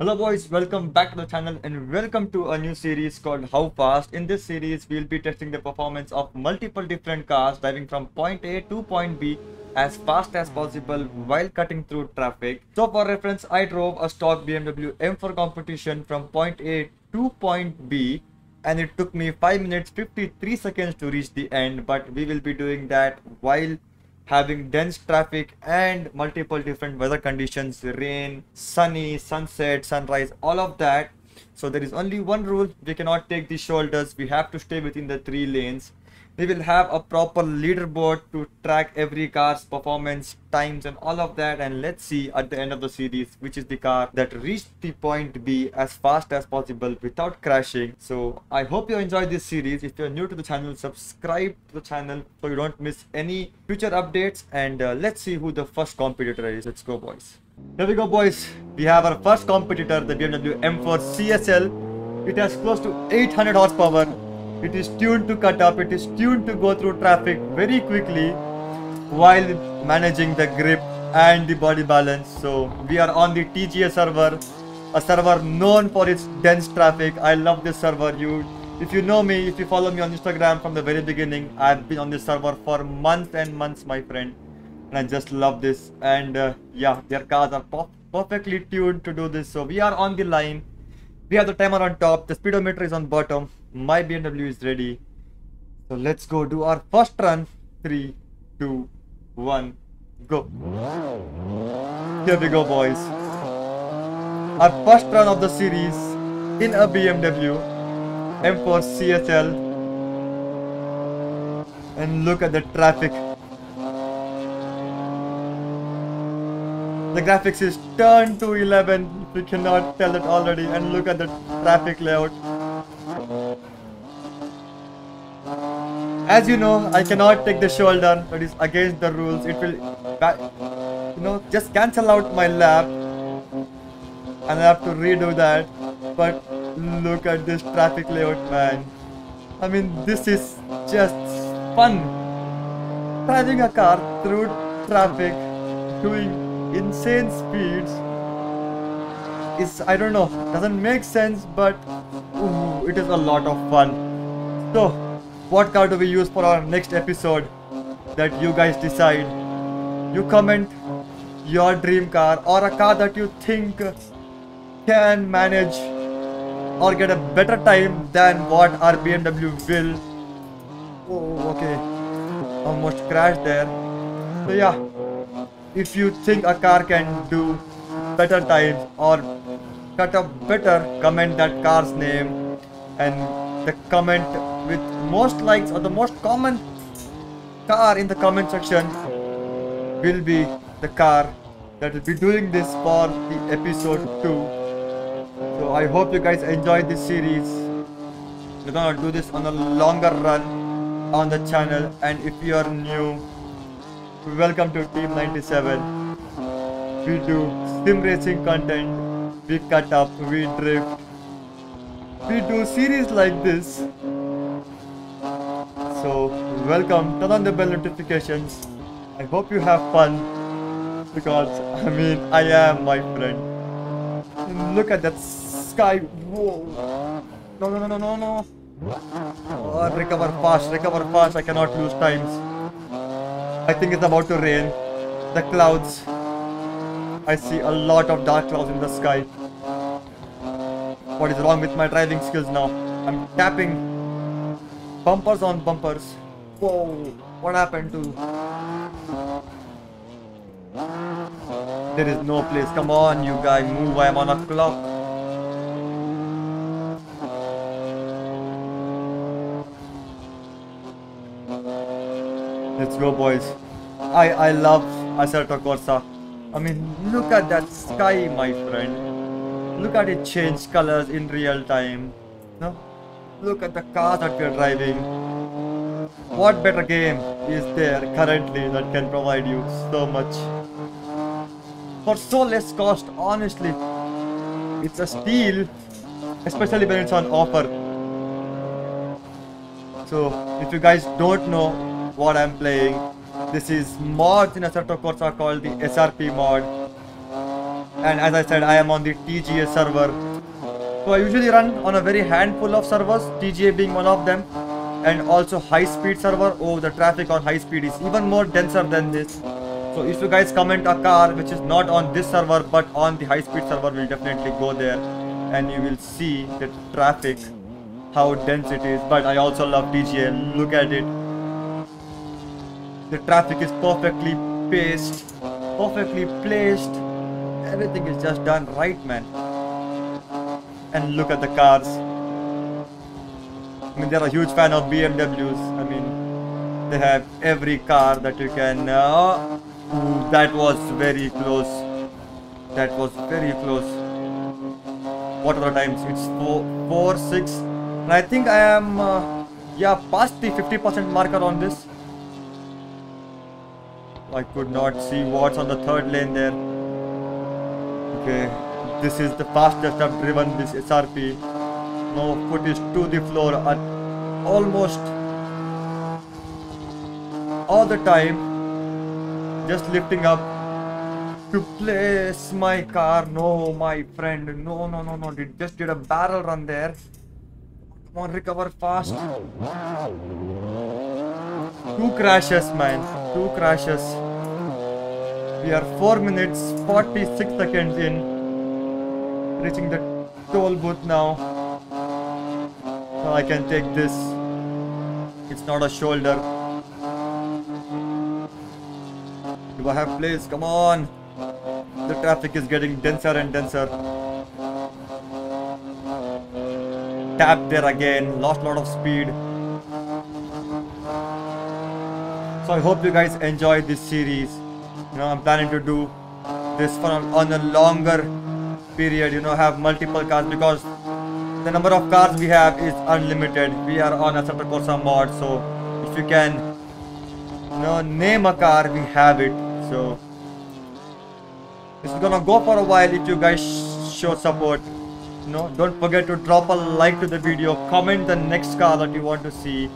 Hello guys, welcome back to the channel and welcome to a new series called How Fast. In this series, we'll be testing the performance of multiple different cars driving from point A to point B as fast as possible while cutting through traffic. So for reference, I drove a stock BMW M4 competition from point A to point B and it took me 5 minutes 53 seconds to reach the end, but we will be doing that while having dense traffic and multiple different weather conditions, rain, sunny, sunset, sunrise, all of that. So there is only one rule, we cannot take the shoulders, we have to stay within the three lanes. We will have a proper leaderboard to track every car's performance, times and all of that, and let's see at the end of the series which is the car that reached the point B as fast as possible without crashing. So I hope you enjoyed this series. If you're new to the channel, subscribe to the channel so you don't miss any future updates, and let's see who the first competitor is. Let's go boys. Here we go boys, we have our first competitor, the BMW M4 CSL. It has close to 800 horsepower. It is tuned to cut up, it is tuned to go through traffic very quickly while managing the grip and the body balance. So we are on the TGA server, a server known for its dense traffic. I love this server. If you know me, if you follow me on Instagram from the very beginning, I've been on this server for months and months, my friend. And I just love this. And yeah, their cars are perfectly tuned to do this. So we are on the line. We have the timer on top, the speedometer is on bottom, my BMW is ready. So let's go do our first run. 3, 2, 1, go. Here we go boys. Our first run of the series in a BMW M4 CSL. And look at the traffic. The graphics is turned to 11, if you cannot tell it already, and look at the traffic layout. As you know, I cannot take the shoulder, that is against the rules. It will, just cancel out my lap and I have to redo that. But look at this traffic layout, man. I mean, this is just fun. Driving a car through traffic, doing insane speeds is, I don't know, doesn't make sense, but ooh, it is a lot of fun. So what car do we use for our next episode? That you guys decide. You comment your dream car or a car that you think can manage or get a better time than what our BMW will. Oh, okay, almost crashed there. So yeah, if you think a car can do better times or cut up better, comment that car's name, and the comment with most likes or the most common car in the comment section will be the car that will be doing this for the episode 2. So I hope you guys enjoyed this series. We're gonna do this on a longer run on the channel, and if you are new, welcome to team 9T7. We do sim racing content, we cut up, we drift, we do series like this. So welcome, turn on the bell notifications. I hope you have fun, because I mean, I am, my friend. And look at that sky. Whoa, no. Oh, recover fast. I cannot lose times. I think it's about to rain. The clouds. I see a lot of dark clouds in the sky. What is wrong with my driving skills now? I'm tapping bumpers on bumpers. Whoa, what happened to? There is no place. Come on, you guys, move. I am on a clock. Let's go boys. I love Assetto Corsa. I mean, look at that sky, my friend. Look at it change colors in real time. No? Look at the car that we are driving. What better game is there currently that can provide you so much for so less cost? Honestly, it's a steal, especially when it's on offer. So if you guys don't know what I'm playing, this is mods in Assetto Corsa called the SRP mod. and as I said, I am on the TGA server. So I usually run on a very handful of servers, TGA being one of them, and also high speed server. Oh, the traffic on high speed is even more denser than this. So if you guys comment a car which is not on this server but on the high speed server, we'll definitely go there and you will see the traffic, how dense it is. But I also love TGA. Look at it. The traffic is perfectly paced, perfectly placed. Everything is just done right, man. And look at the cars. I mean, they're a huge fan of BMWs. I mean, they have every car that you can. Ooh, that was very close. That was very close. What are the times? It's 4:46, and I think I am, yeah, past the 50% marker on this. I could not see what's on the third lane there. Okay, this is the fastest I've driven this SRP. No, foot is to the floor at almost all the time. Just lifting up to place my car. No, my friend. No. Just did a barrel run there. Come on, recover fast. Two crashes, man. Two crashes. We are 4 minutes 46 seconds in, reaching the toll booth now. So I can take this. It's not a shoulder. Do I have place? Come on. The traffic is getting denser and denser. Tap there again. Lost a lot of speed. So I hope you guys enjoy this series. You know, I'm planning to do this for on a longer period, you know, have multiple cars, because the number of cars we have is unlimited. We are on Assetto Corsa mod, so if you can, you know, name a car, we have it. So it's gonna go for a while if you guys show support. You know, don't forget to drop a like to the video, comment the next car that you want to see,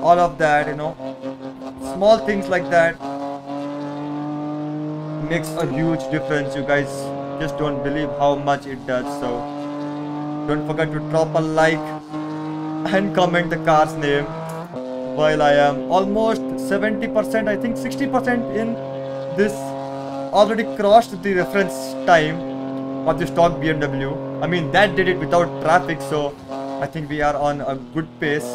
all of that, you know. Small things like that makes a huge difference. You guys just don't believe how much it does. So don't forget to drop a like and comment the car's name. While I am almost 70%, I think 60% in this, already crossed the reference time of the stock BMW. I mean, that did it without traffic, so I think we are on a good pace.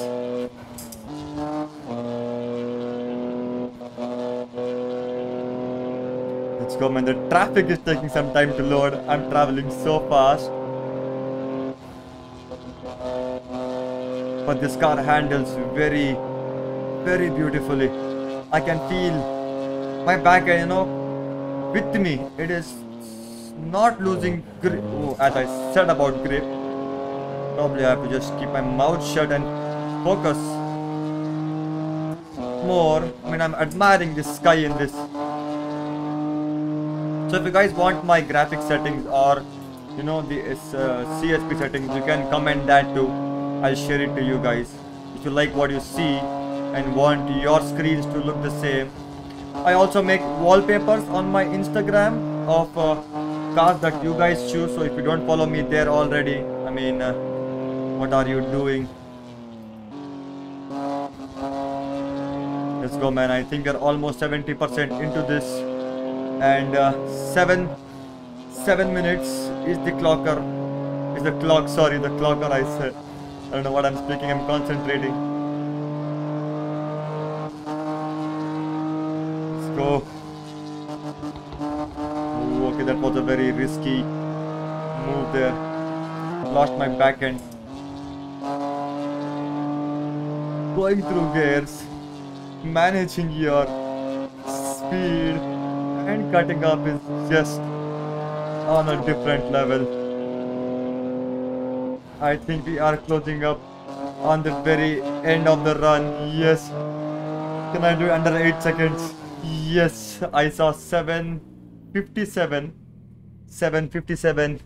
Let's go, man. The traffic is taking some time to load. I'm traveling so fast. But this car handles very, very beautifully. I can feel my back, you know, with me. It is not losing grip. Oh, as I said about grip, probably I have to just keep my mouth shut and focus more. I mean, I'm admiring the sky in this. So if you guys want my graphic settings or, you know, the CSP settings, you can comment that too. I'll share it to you guys. If you like what you see and want your screens to look the same. I also make wallpapers on my Instagram of cars that you guys choose. So if you don't follow me there already, I mean, what are you doing? Let's go, man. I think we're almost 70% into this. And 7 minutes is the clocker, is the clock, sorry, the clocker I said. I don't know what I'm speaking, I'm concentrating. Let's go. Ooh, okay, that was a very risky move there. Lost my back end. Going through gears, managing your speed, and cutting up is just on a different level. I think we are closing up on the very end of the run. Yes. Can I do under 8 seconds? Yes. I saw 7:57. 7:57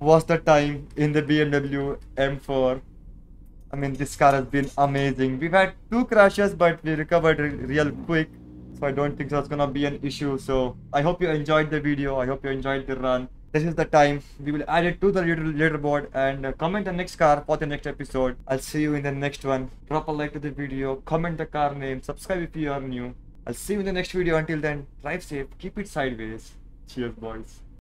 was the time in the BMW M4. I mean, this car has been amazing. We've had two crashes, but we recovered real quick. So I don't think that's gonna be an issue. So I hope you enjoyed the video. I hope you enjoyed the run. This is the time. We will add it to the leaderboard and comment the next car for the next episode. I'll see you in the next one. Drop a like to the video, comment the car name, subscribe if you are new. I'll see you in the next video. Until then, drive safe, keep it sideways. Cheers, boys.